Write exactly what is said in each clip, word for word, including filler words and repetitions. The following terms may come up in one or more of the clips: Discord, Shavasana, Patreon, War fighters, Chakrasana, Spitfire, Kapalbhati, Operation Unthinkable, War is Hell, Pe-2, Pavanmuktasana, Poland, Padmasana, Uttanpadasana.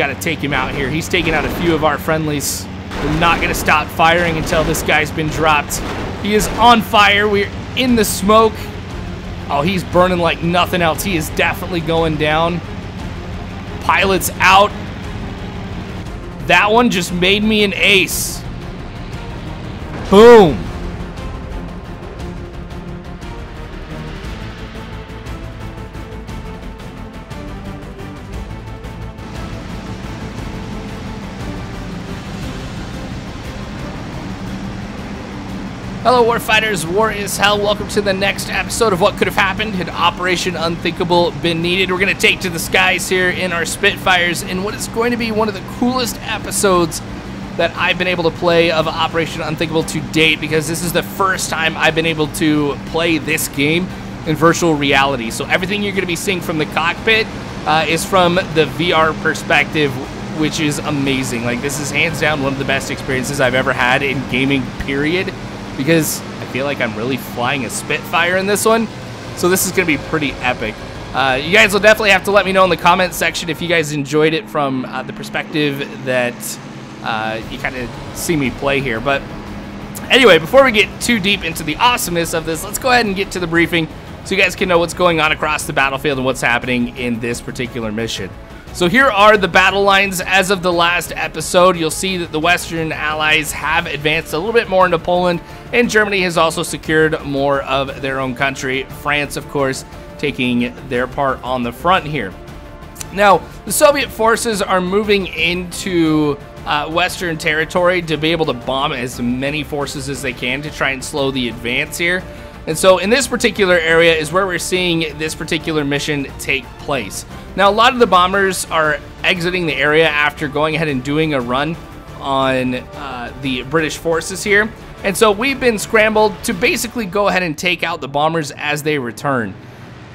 got to take him out here. He's taking out a few of our friendlies. We're not going to stop firing until this guy's been dropped. He is on fire. We're in the smoke. Oh, he's burning like nothing else. He is definitely going down. Pilot's out. That one just made me an ace. Boom. Hello Warfighters, War is Hell. Welcome to the next episode of What Could Have Happened had Operation Unthinkable been needed. We're going to take to the skies here in our Spitfires in what is going to be one of the coolest episodes that I've been able to play of Operation Unthinkable to date, because this is the first time I've been able to play this game in virtual reality. So everything you're going to be seeing from the cockpit uh, is from the V R perspective, which is amazing. Like, this is hands down one of the best experiences I've ever had in gaming, period. Because I feel like I'm really flying a Spitfire in this one. So this is going to be pretty epic. Uh, you guys will definitely have to let me know in the comment section if you guys enjoyed it from uh, the perspective that uh, you kind of see me play here. But anyway, before we get too deep into the awesomeness of this, let's go ahead and get to the briefing so you guys can know what's going on across the battlefield and what's happening in this particular mission. So here are the battle lines as of the last episode. You'll see that the Western Allies have advanced a little bit more into Poland, and Germany has also secured more of their own country. France, of course, taking their part on the front here. Now, the Soviet forces are moving into uh, Western territory to be able to bomb as many forces as they can to try and slow the advance here. And so in this particular area is where we're seeing this particular mission take place. Now, a lot of the bombers are exiting the area after going ahead and doing a run on uh, the British forces here. And so we've been scrambled to basically go ahead and take out the bombers as they return.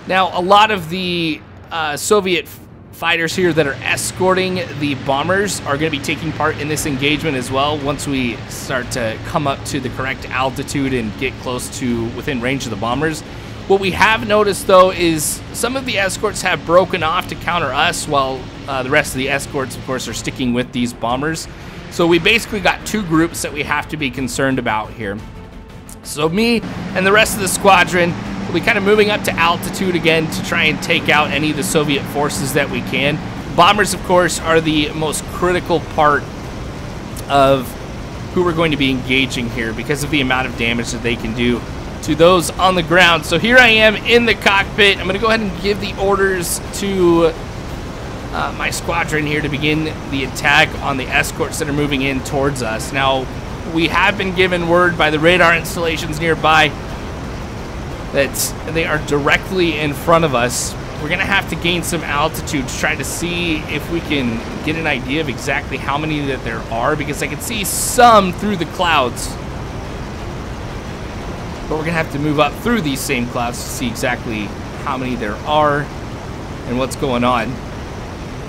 Now, a lot of the uh, Soviet fighters here that are escorting the bombers are going to be taking part in this engagement as well once we start to come up to the correct altitude and get close to within range of the bombers. What we have noticed, though, is some of the escorts have broken off to counter us, while uh, the rest of the escorts, of course, are sticking with these bombers. So we basically got two groups that we have to be concerned about here. So me and the rest of the squadron will be kind of moving up to altitude again to try and take out any of the Soviet forces that we can. Bombers, of course, are the most critical part of who we're going to be engaging here because of the amount of damage that they can do to those on the ground. So here I am in the cockpit. I'm going to go ahead and give the orders to Uh, my squadron here to begin the attack on the escorts that are moving in towards us. Now, we have been given word by the radar installations nearby that they are directly in front of us. We're going to have to gain some altitude to try to see if we can get an idea of exactly how many that there are, because I can see some through the clouds. But we're going to have to move up through these same clouds to see exactly how many there are and what's going on.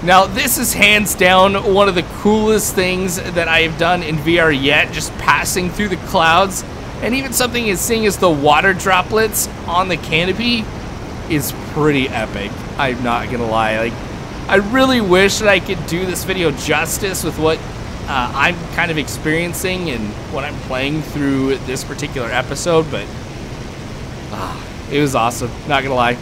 Now, this is hands down one of the coolest things that I have done in V R yet, just passing through the clouds. And even something as seeing as the water droplets on the canopy is pretty epic. I'm not gonna lie. Like, I really wish that I could do this video justice with what uh, I'm kind of experiencing and what I'm playing through this particular episode, but uh, it was awesome, not gonna lie.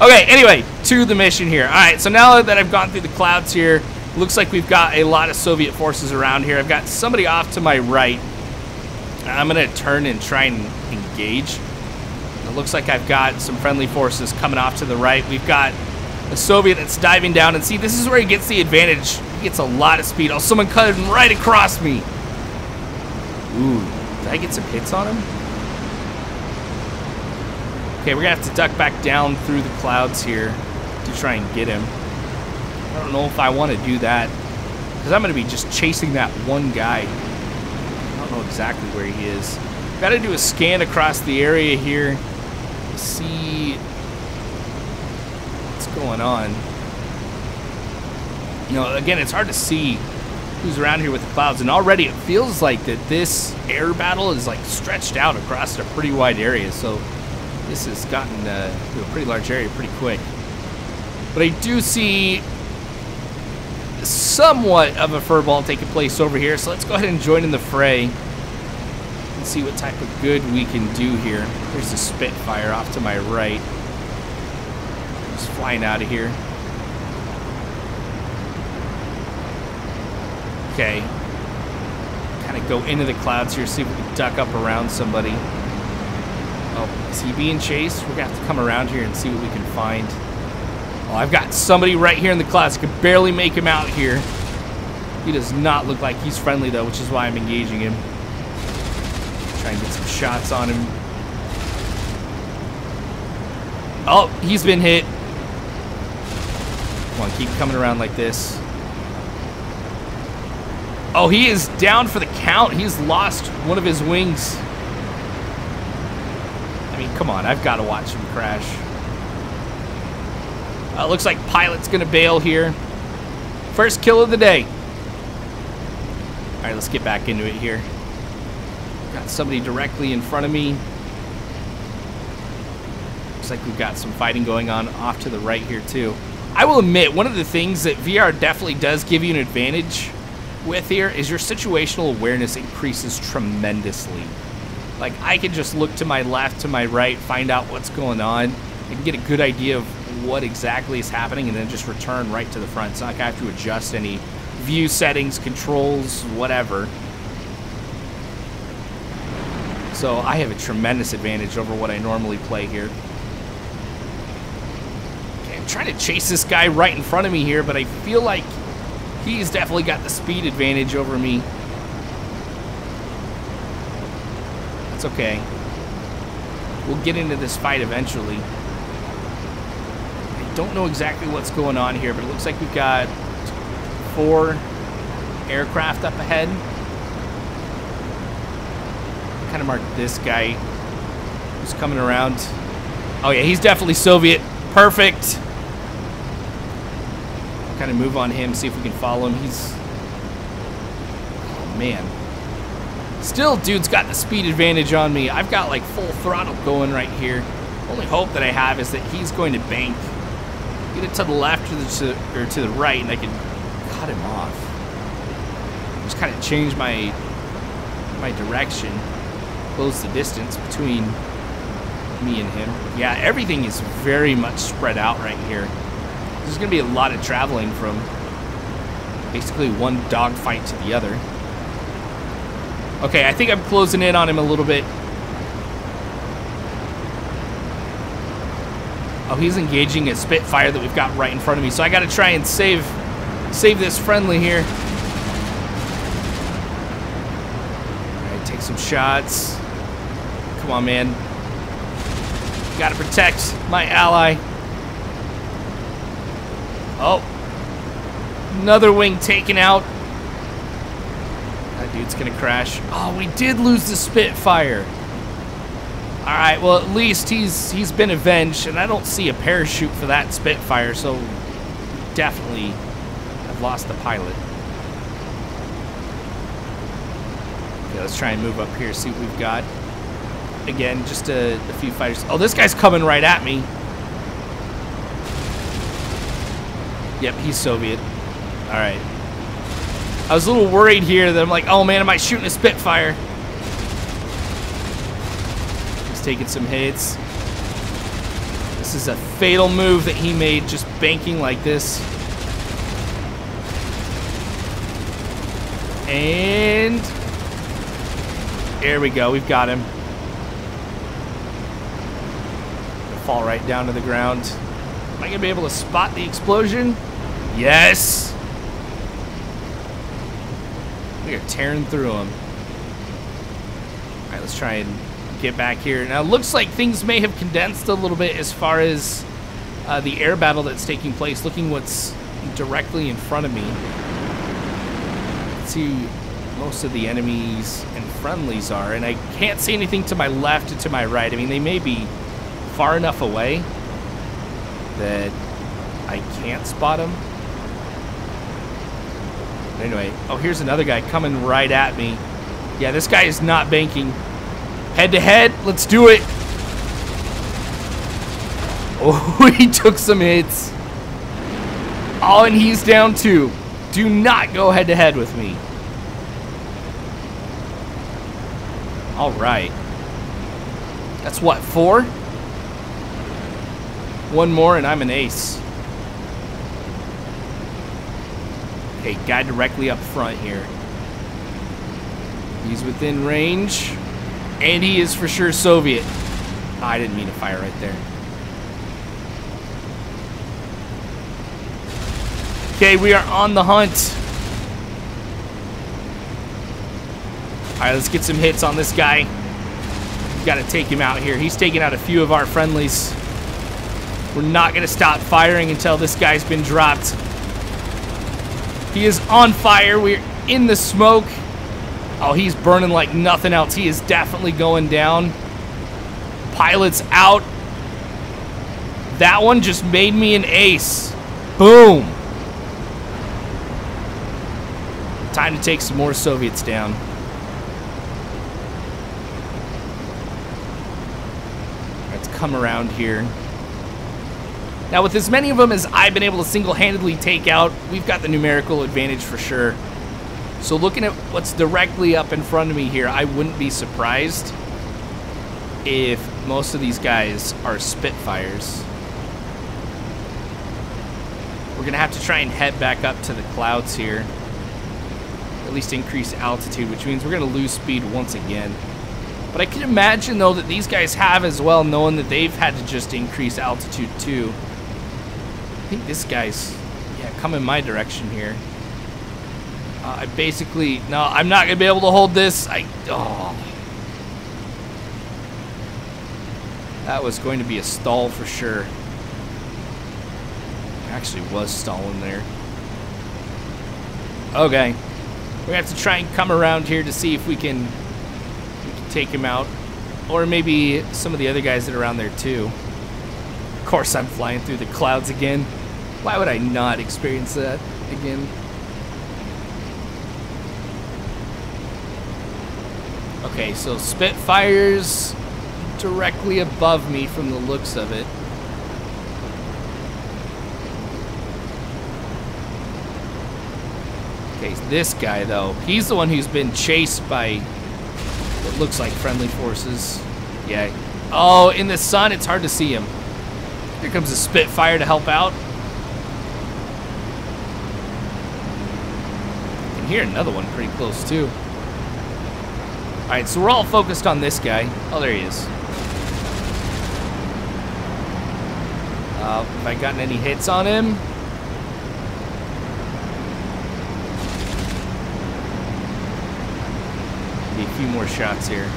Okay, anyway, to the mission here. All right, so now that I've gone through the clouds here, looks like we've got a lot of Soviet forces around here. I've got somebody off to my right. I'm going to turn and try and engage. It looks like I've got some friendly forces coming off to the right. We've got a Soviet that's diving down. And see, this is where he gets the advantage. He gets a lot of speed. Oh, someone cut him right across me. Ooh, did I get some hits on him? Okay, we're gonna have to duck back down through the clouds here to try and get him. I don't know if I want to do that because I'm gonna be just chasing that one guy. I don't know exactly where he is. Got to do a scan across the area here, see what's going on. You know, again, it's hard to see who's around here with the clouds, and already it feels like that this air battle is like stretched out across a pretty wide area. So this has gotten uh, to a pretty large area pretty quick. But I do see somewhat of a furball taking place over here, so let's go ahead and join in the fray and see what type of good we can do here. There's a Spitfire off to my right. Just flying out of here. Okay. Kind of go into the clouds here, see if we can duck up around somebody. Oh, is he being chased? We're gonna have to come around here and see what we can find. Oh, I've got somebody right here in the clouds. I can barely make him out here. He does not look like he's friendly though, which is why I'm engaging him. Try and get some shots on him. Oh, he's been hit. Come on, keep coming around like this. Oh, he is down for the count. He's lost one of his wings. I mean, come on. I've got to watch him crash. Uh, looks like pilot's going to bail here. First kill of the day. All right, let's get back into it here. Got somebody directly in front of me. Looks like we've got some fighting going on off to the right here, too. I will admit, one of the things that V R definitely does give you an advantage with here is your situational awareness increases tremendously. Like, I can just look to my left, to my right, find out what's going on. I can get a good idea of what exactly is happening and then just return right to the front. So I don't have to adjust any view settings, controls, whatever. So I have a tremendous advantage over what I normally play here. Okay, I'm trying to chase this guy right in front of me here, but I feel like he's definitely got the speed advantage over me. That's okay. We'll get into this fight eventually. I don't know exactly what's going on here, but it looks like we've got four aircraft up ahead. Kind of mark this guy who's coming around. Oh yeah, he's definitely Soviet. Perfect. Kind of move on him, see if we can follow him. He's, oh man, still dude's got the speed advantage on me. I've got like full throttle going right here. Only hope that I have is that he's going to bank, get it to the left or, the, to, or to the right, and I can cut him off. Just kind of change my my direction, close the distance between me and him. Yeah, everything is very much spread out right here. There's going to be a lot of traveling from basically one dogfight to the other. Okay, I think I'm closing in on him a little bit. Oh, he's engaging a Spitfire that we've got right in front of me, so I got to try and save save this friendly here. All right, take some shots. Come on, man. Got to protect my ally. Oh, another wing taken out. That dude's gonna crash. Oh, we did lose the Spitfire. All right, well, at least he's he's been avenged, and I don't see a parachute for that Spitfire, so definitely I've lost the pilot. Okay, let's try and move up here, see what we've got. Again, just a, a few fighters. Oh, this guy's coming right at me. Yep, he's Soviet. All right. I was a little worried here that I'm like, oh man, am I shooting a Spitfire? He's taking some hits. This is a fatal move that he made, just banking like this. And there we go, we've got him. Fall right down to the ground. Am I going to be able to spot the explosion? Yes! We are tearing through them. All right, let's try and get back here. Now, it looks like things may have condensed a little bit as far as uh, the air battle that's taking place, looking what's directly in front of me. Let's see who most of the enemies and friendlies are, and I can't see anything to my left and to my right. I mean, they may be far enough away that I can't spot him. But anyway, oh, here's another guy coming right at me. Yeah, this guy is not banking. Head to head, let's do it. Oh, he took some hits. Oh, and he's down too. Do not go head to head with me. All right. That's what, four? One more and I'm an ace. Okay, guy directly up front here. He's within range. And he is for sure Soviet. Oh, I didn't mean to fire right there. Okay, we are on the hunt. All right, let's get some hits on this guy. We've got to take him out here. He's taking out a few of our friendlies. We're not going to stop firing until this guy's been dropped. He is on fire. We're in the smoke. Oh, he's burning like nothing else. He is definitely going down. Pilot's out. That one just made me an ace. Boom. Time to take some more Soviets down. Let's come around here. Now, with as many of them as I've been able to single-handedly take out, we've got the numerical advantage for sure. So looking at what's directly up in front of me here, I wouldn't be surprised if most of these guys are Spitfires. We're going to have to try and head back up to the clouds here. At least increase altitude, which means we're going to lose speed once again. But I can imagine, though, that these guys have as well, knowing that they've had to just increase altitude too. I think this guy's, yeah, coming my direction here. Uh, I basically, no, I'm not gonna be able to hold this. I, oh. That was going to be a stall for sure. I actually was stalling there. Okay. We have to try and come around here to see if we can, we can take him out. Or maybe some of the other guys that are around there too. Of course I'm flying through the clouds again. Why would I not experience that again? Okay, so Spitfire's directly above me from the looks of it. Okay, this guy, though, he's the one who's been chased by what looks like friendly forces. Yeah. Oh, in the sun, it's hard to see him. Here comes a Spitfire to help out. I can hear another one pretty close, too. All right, so we're all focused on this guy. Oh, there he is. Uh, have I gotten any hits on him? Need a few more shots here.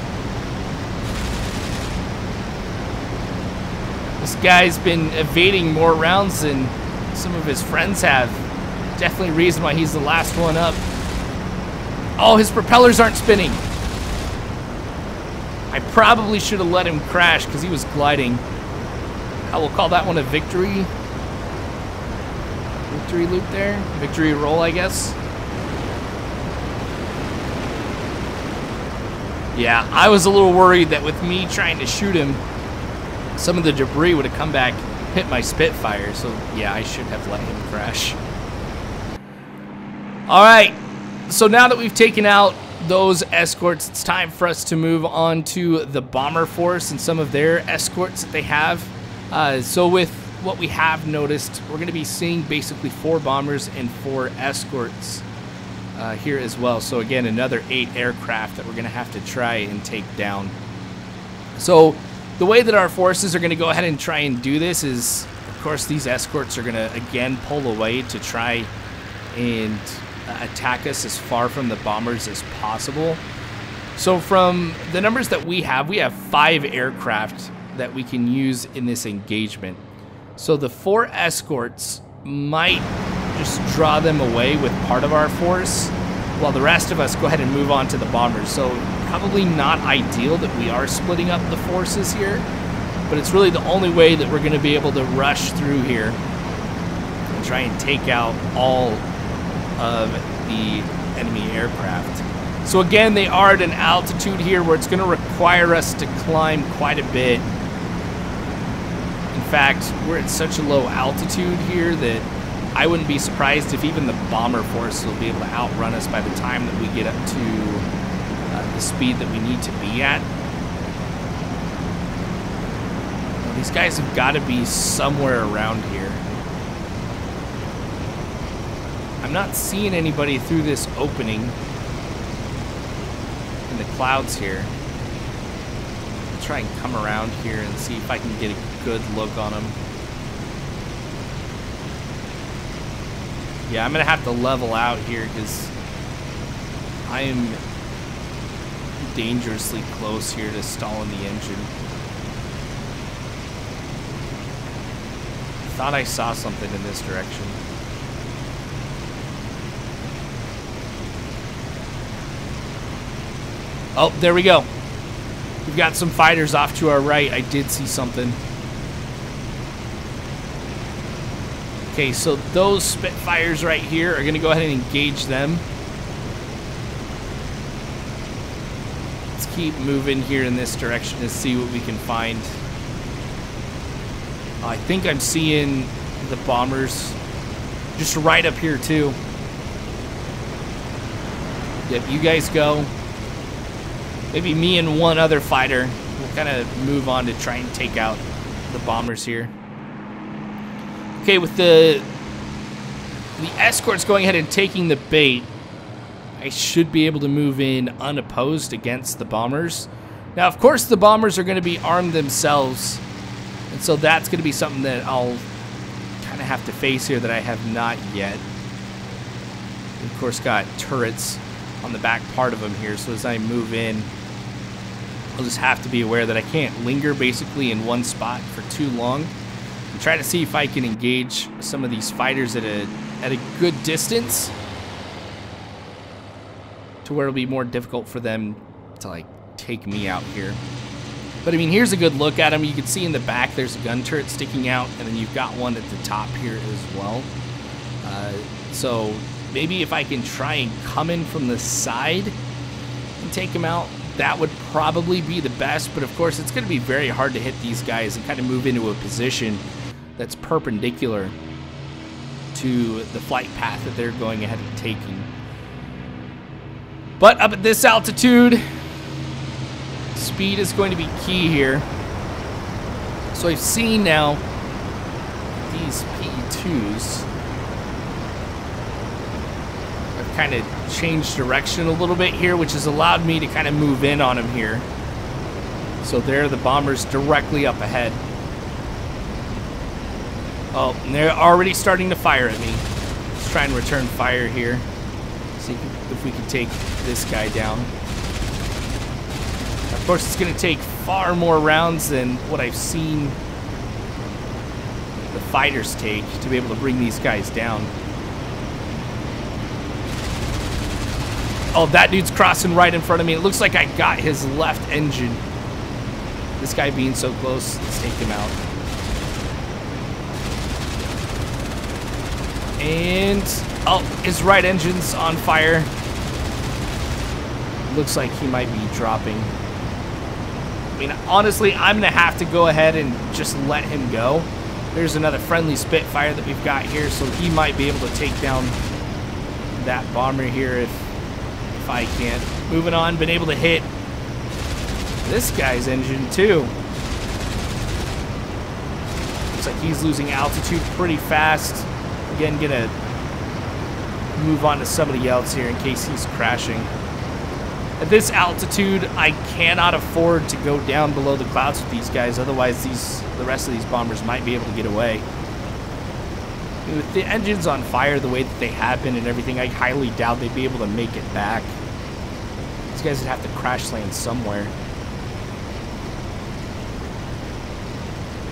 This guy's been evading more rounds than some of his friends have. Definitely a reason why he's the last one up. Oh, his propellers aren't spinning. I probably should have let him crash because he was gliding. I will call that one a victory. Victory loop there. Victory roll, I guess. Yeah, I was a little worried that with me trying to shoot him, some of the debris would have come back, hit my Spitfire. So yeah, I should have let him crash. All right. So now that we've taken out those escorts, it's time for us to move on to the bomber force and some of their escorts that they have. Uh, so with what we have noticed, we're going to be seeing basically four bombers and four escorts uh, here as well. So again, another eight aircraft that we're going to have to try and take down. So the way that our forces are going to go ahead and try and do this is, of course, these escorts are going to again pull away to try and attack us as far from the bombers as possible. So from the numbers that we have, we have five aircraft that we can use in this engagement. So the four escorts might just draw them away with part of our force, while the rest of us go ahead and move on to the bombers. So probably not ideal that we are splitting up the forces here, but it's really the only way that we're going to be able to rush through here and try and take out all of the enemy aircraft. So again, they are at an altitude here where it's going to require us to climb quite a bit. In fact, we're at such a low altitude here that I wouldn't be surprised if even the bomber force will be able to outrun us by the time that we get up to uh, the speed that we need to be at. Well, these guys have got to be somewhere around here. I'm not seeing anybody through this opening in the clouds here. I'll try and come around here and see if I can get a good look on them. Yeah, I'm gonna have to level out here because I am dangerously close here to stalling the engine. I thought I saw something in this direction. Oh, there we go. We've got some fighters off to our right. I did see something. Okay, so those Spitfires right here are going to go ahead and engage them. Let's keep moving here in this direction to see what we can find. I think I'm seeing the bombers just right up here too. Yep, you guys go. Maybe me and one other fighter. We'll kind of move on to try and take out the bombers here. Okay, with the the escorts going ahead and taking the bait, I should be able to move in unopposed against the bombers. Now, of course, the bombers are going to be armed themselves, and so that's going to be something that I'll kind of have to face here that I have not yet. Of course, got turrets on the back part of them here, so as I move in, I'll just have to be aware that I can't linger basically in one spot for too long. Try to see if I can engage some of these fighters at a at a good distance to where it'll be more difficult for them to like take me out here. But I mean, here's a good look at them. You can see in the back there's a gun turret sticking out, and then you've got one at the top here as well. Uh, so maybe if I can try and come in from the side and take them out, that would probably be the best. But of course, it's going to be very hard to hit these guys and kind of move into a position that's perpendicular to the flight path that they're going ahead and taking. But up at this altitude, speed is going to be key here. So I've seen now these P E twos have kind of changed direction a little bit here, which has allowed me to kind of move in on them here. So there are the bombers directly up ahead. Oh, and they're already starting to fire at me. Let's try and return fire here. See if we can take this guy down. Of course, it's going to take far more rounds than what I've seen the fighters take to be able to bring these guys down. Oh, that dude's crossing right in front of me. It looks like I got his left engine. This guy being so close, let's take him out. And, oh, his right engine's on fire. Looks like he might be dropping. I mean, honestly, I'm going to have to go ahead and just let him go. There's another friendly Spitfire that we've got here, so he might be able to take down that bomber here if, if I can't. Moving on, been able to hit this guy's engine, too. Looks like he's losing altitude pretty fast. Again, gonna move on to somebody else here in case he's crashing. At this altitude, I cannot afford to go down below the clouds with these guys. Otherwise, these the rest of these bombers might be able to get away. With the engines on fire the way that they have been and everything, I highly doubt they'd be able to make it back. These guys would have to crash land somewhere.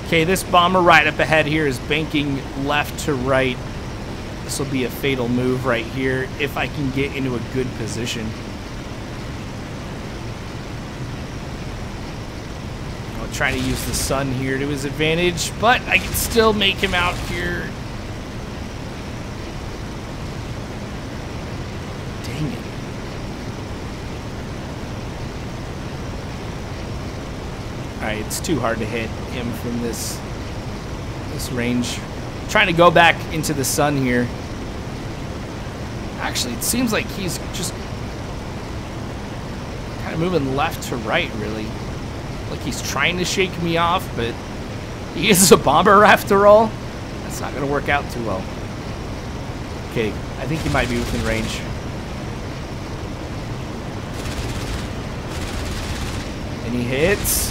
Okay, this bomber right up ahead here is banking left to right. This will be a fatal move right here if I can get into a good position. I'll try to use the sun here to his advantage, but I can still make him out here. Dang it. All right, it's too hard to hit him from this this range. trying to go back into the sun here. Actually, it seems like he's just kind of moving left to right, really. Like he's trying to shake me off, but he is a bomber after all. That's not going to work out too well. Okay, I think he might be within range. Any hits?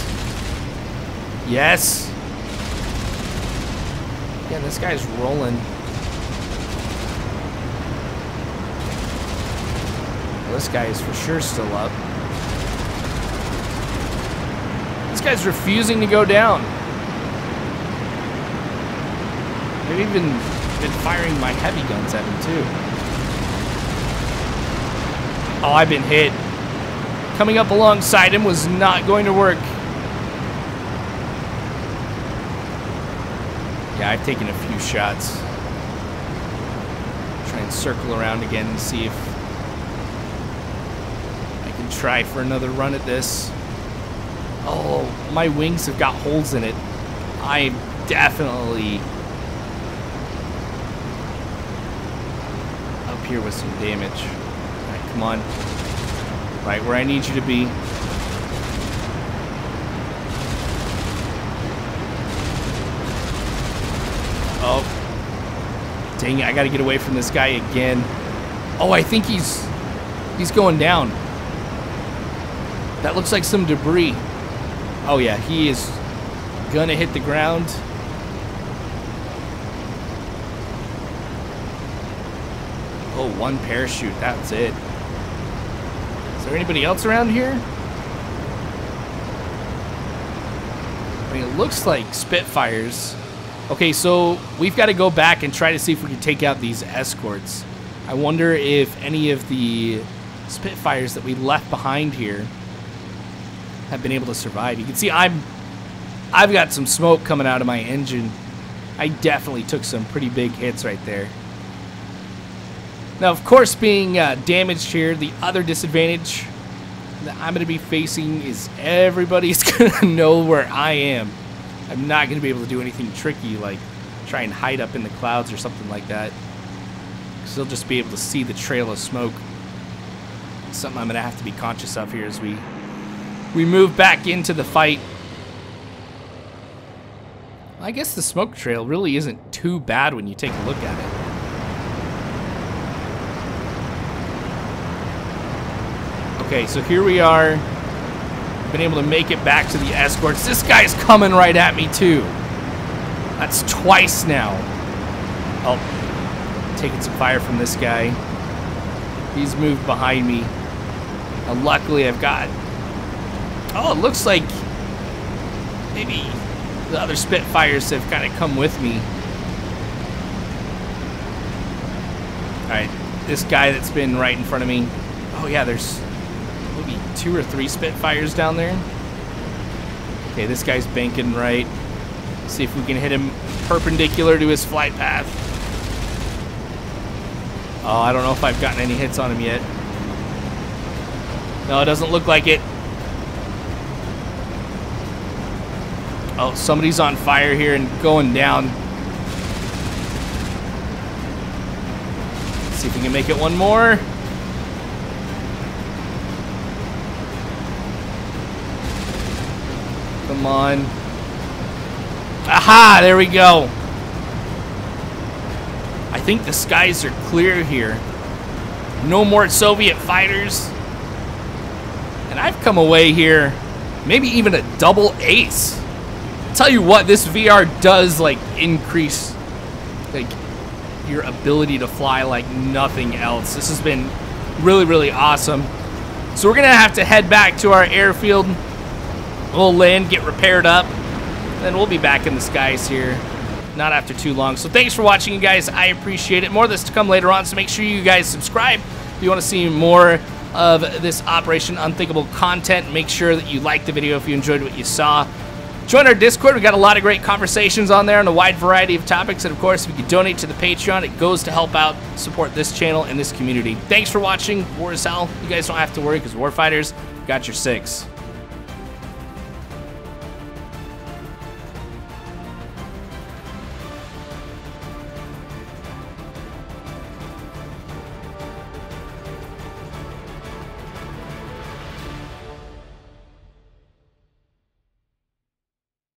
Yes. Yeah, this guy's rolling. Well, this guy is for sure still up. This guy's refusing to go down. They've even been firing my heavy guns at him too. Oh, I've been hit. Coming up alongside him was not going to work. Yeah, I've taken a few shots. Try and circle around again and see if I can try for another run at this. Oh, my wings have got holes in it. I definitely up here with some damage. All right, come on. Right where I need you to be. Oh. Dang it, I gotta get away from this guy again. Oh, I think he's he's going down. That looks like some debris. Oh yeah, he is gonna hit the ground. Oh, one parachute, that's it. Is there anybody else around here? I mean, it looks like Spitfires. Okay, so we've got to go back and try to see if we can take out these escorts. I wonder if any of the Spitfires that we left behind here have been able to survive. You can see I'm, I've got some smoke coming out of my engine. I definitely took some pretty big hits right there. Now, of course, being uh, damaged here, the other disadvantage that I'm going to be facing is everybody's going to know where I am. I'm not going to be able to do anything tricky like try and hide up in the clouds or something like that. Because they'll just be able to see the trail of smoke. It's something I'm going to have to be conscious of here as we, we move back into the fight. I guess the smoke trail really isn't too bad when you take a look at it. Okay, so here we are. Been able to make it back to the escorts. This guy's coming right at me too. That's twice now. Oh, taking some fire from this guy. He's moved behind me. Now, luckily, I've got. Oh, it looks like maybe the other Spitfires have kind of come with me. All right, this guy that's been right in front of me. Oh yeah, there's. Maybe two or three Spitfires down there. Okay, this guy's banking right. See if we can hit him perpendicular to his flight path. Oh, I don't know if I've gotten any hits on him yet. No, it doesn't look like it. Oh, somebody's on fire here and going down. Let's see if we can make it one more. Come on. Aha! There we go. I think the skies are clear here. No more Soviet fighters. And I've come away here, maybe even a double ace. I'll tell you what, this V R does like increase like your ability to fly like nothing else. This has been really, really awesome. So we're gonna have to head back to our airfield. We'll land, get repaired up, then we'll be back in the skies here, not after too long. So thanks for watching, you guys. I appreciate it. More of this to come later on, so make sure you guys subscribe if you want to see more of this Operation Unthinkable content. Make sure that you like the video if you enjoyed what you saw. Join our Discord. We've got a lot of great conversations on there on a wide variety of topics. And, of course, if you donate to the Patreon, it goes to help out, support this channel and this community. Thanks for watching. War is Hell. You guys don't have to worry because warfighters got your six.